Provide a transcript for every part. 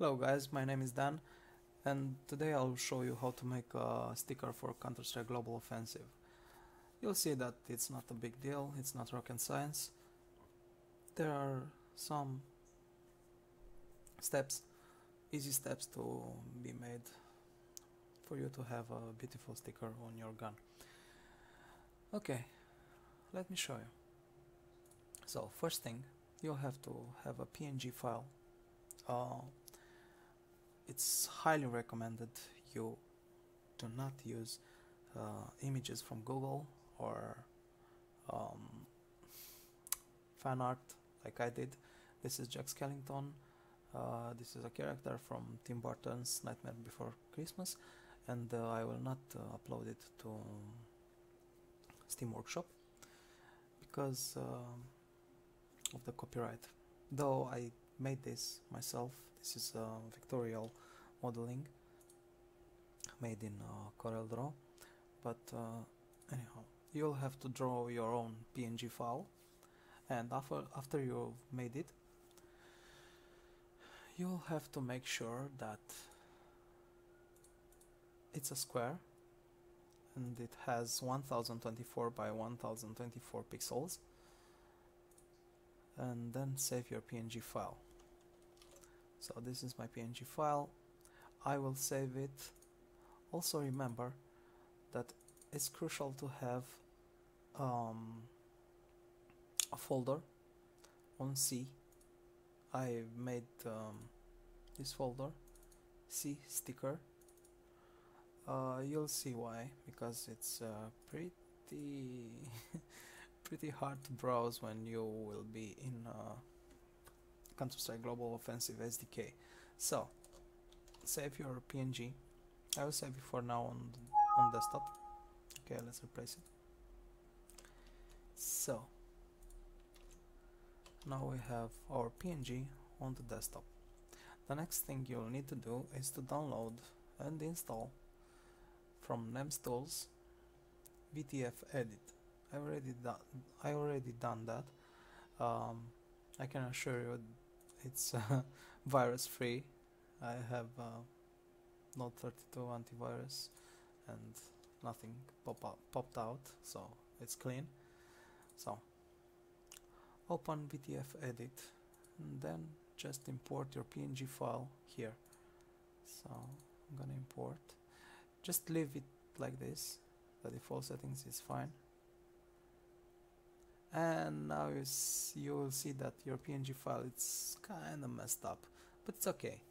Hello guys, my name is Dan and today I'll show you how to make a sticker for Counter-Strike Global Offensive. You'll see that it's not a big deal, it's not rocket science. There are some steps, easy steps to be made for you to have a beautiful sticker on your gun. Okay, let me show you. So first thing, you'll have to have a PNG file. It's highly recommended you do not use images from Google or fan art like I did. This is Jack Skellington. This is a character from Tim Burton's Nightmare Before Christmas, and I will not upload it to Steam Workshop because of the copyright. Though I made this myself, this is vectorial modeling made in CorelDRAW, but anyhow, you'll have to draw your own PNG file, and after you've made it, you'll have to make sure that it's a square and it has 1024 by 1024 pixels, and then save your PNG file. So this is my PNG file, I will save it. Also remember that it's crucial to have a folder on C. I made this folder, C sticker. You'll see why, because it's pretty hard to browse when you will be in Counter-Strike Global Offensive SDK. So save your PNG. I will save it for now on desktop. Okay, let's replace it. So now we have our PNG on the desktop. The next thing you'll need to do is to download and install from Nem's Tools VTF Edit. I already done that. I can assure you it's virus free. I have Nod32 antivirus and nothing popped out, so it's clean. So open VTF Edit and then just import your PNG file here. So I'm gonna import. Just leave it like this. The default settings is fine. And now you will see that your PNG file it's kinda messed up, but it's okay.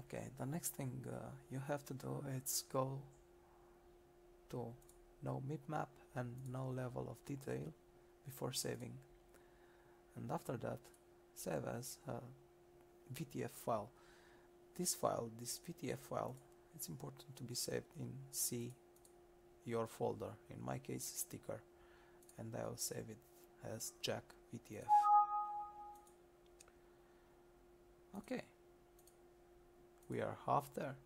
Okay, the next thing you have to do is go to no mipmap and no level of detail before saving, and after that save as a VTF file. This VTF file, it's important to be saved in C, your folder, in my case sticker, and I will save it as Jack VTF. Okay, we are half there.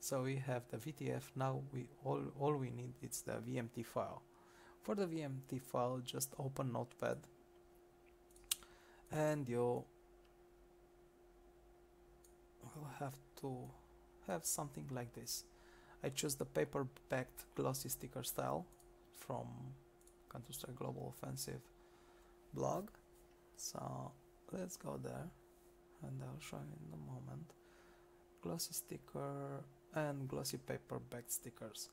So we have the VTF now. All we need is the VMT file. For the VMT file, just open Notepad and you will have to have something like this. I choose the paper-backed glossy sticker style from Counter-Strike Global Offensive blog, so let's go there and I'll show you in a moment. Glossy sticker and glossy paper backed stickers.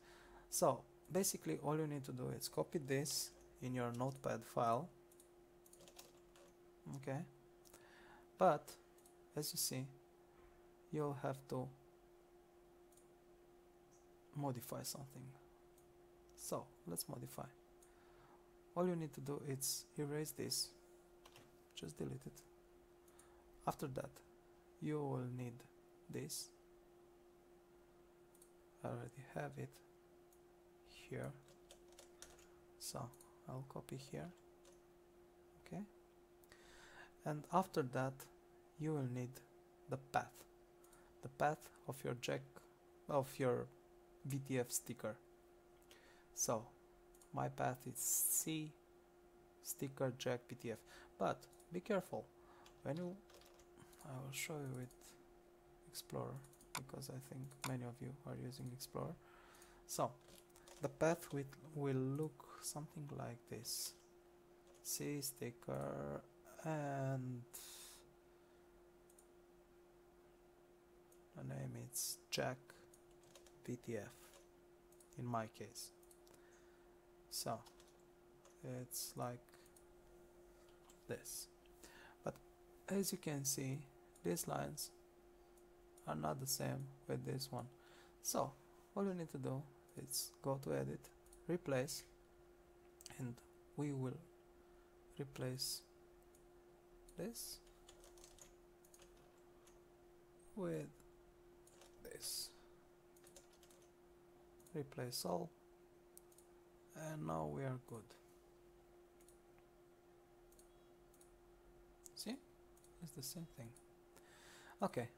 So basically all you need to do is copy this in your notepad file. Okay, but as you see, you'll have to modify something, so let's modify. All you need to do is erase this, just delete it. After that, you will need this. I already have it here, so I'll copy here. Okay, and after that, you will need the path of your VTF sticker. So my path is C sticker Jack VTF, but be careful when you I will show you with Explorer, because I think many of you are using Explorer. So the path will look something like this. See sticker and the name is Jack VTF in my case. So it's like this, but as you can see, these lines are not the same with this one. So all you need to do is go to edit, replace, and we will replace this with this. Replace all, and now we are good. See, it's the same thing. Okay,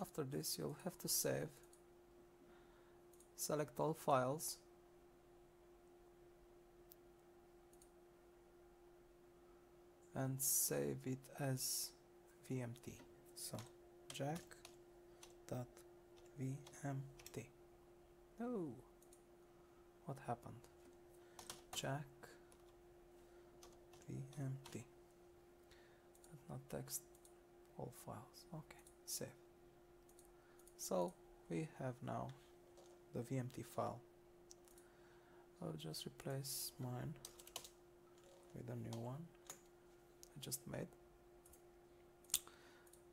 after this you'll have to save, select all files, and save it as vmt. So jack.vmt. Oh, what happened? Jack.vmt. Not text, all files. Okay, save. So we have now the VMT file. I'll just replace mine with a new one I just made.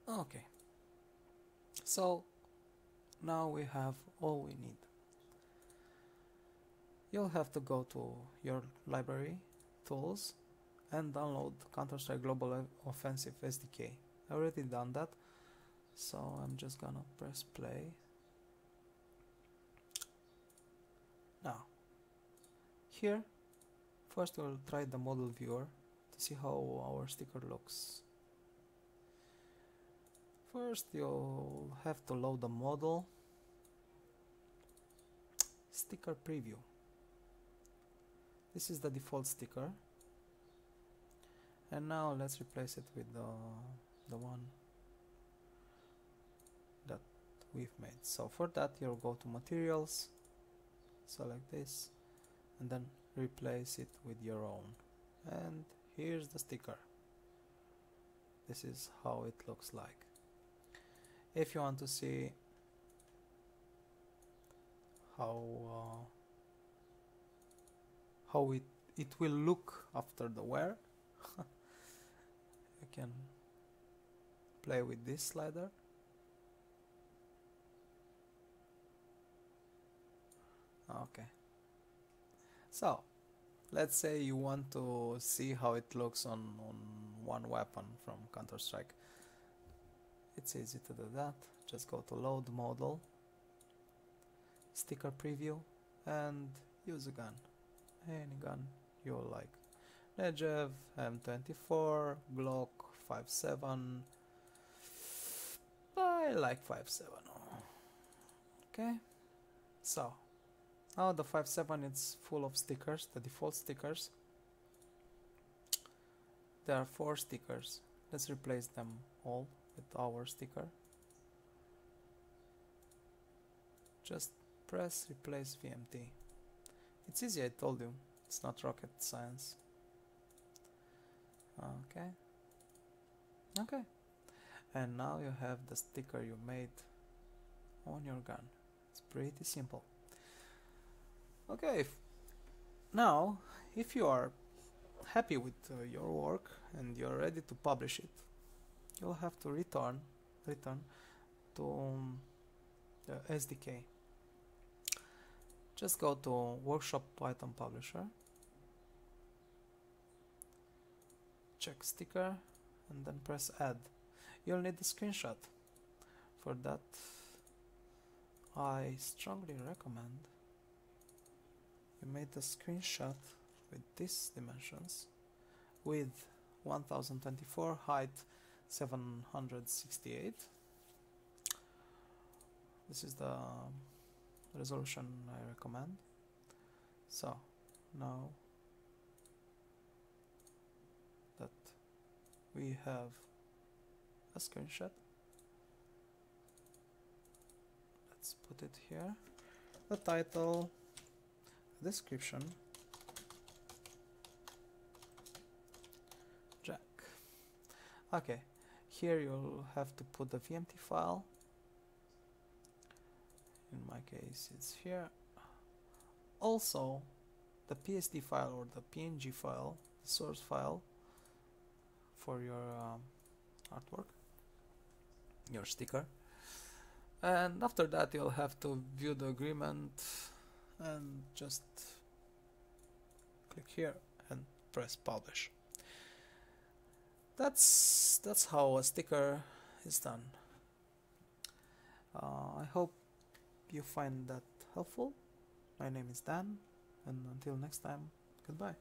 Okay, so now we have all we need. You'll have to go to your library, tools, and download Counter-Strike Global Offensive SDK. I already done that, so I'm just gonna press play. Now, here, first we'll try the model viewer to see how our sticker looks. First, you'll have to load the model, sticker preview. This is the default sticker. And now let's replace it with the one that we've made. So for that you'll go to materials, select this, and then replace it with your own. And here's the sticker. This is how it looks like. If you want to see how it will look after the wear, you can play with this slider, okay. So let's say you want to see how it looks on one weapon from Counter-Strike. It's easy to do that. Just go to load model, sticker preview, and use a gun, any gun you like. Negev, M24, Glock, 5.7. I like 5.7. Okay, so now the 5.7 is full of stickers, the default stickers. There are 4 stickers. Let's replace them all with our sticker. Just press replace VMT. It's easy, I told you. It's not rocket science. Okay, okay, and now you have the sticker you made on your gun. It's pretty simple. Okay, now if you are happy with your work and you're ready to publish it, you'll have to return to the SDK. Just go to Workshop Python Publisher, check sticker, and then press add. You'll need a screenshot. For that I strongly recommend you made a screenshot with these dimensions, with 1024, height 768. This is the resolution I recommend. So now we have a screenshot. Let's put it here. The title, description. Jack. Okay. Here you'll have to put the VMT file. In my case, it's here. Also, the PSD file or the PNG file, the source file for your artwork, your sticker. And after that, you'll have to view the agreement and just click here and press publish. That's how a sticker is done. I hope you find that helpful. My name is Dan, and until next time, goodbye.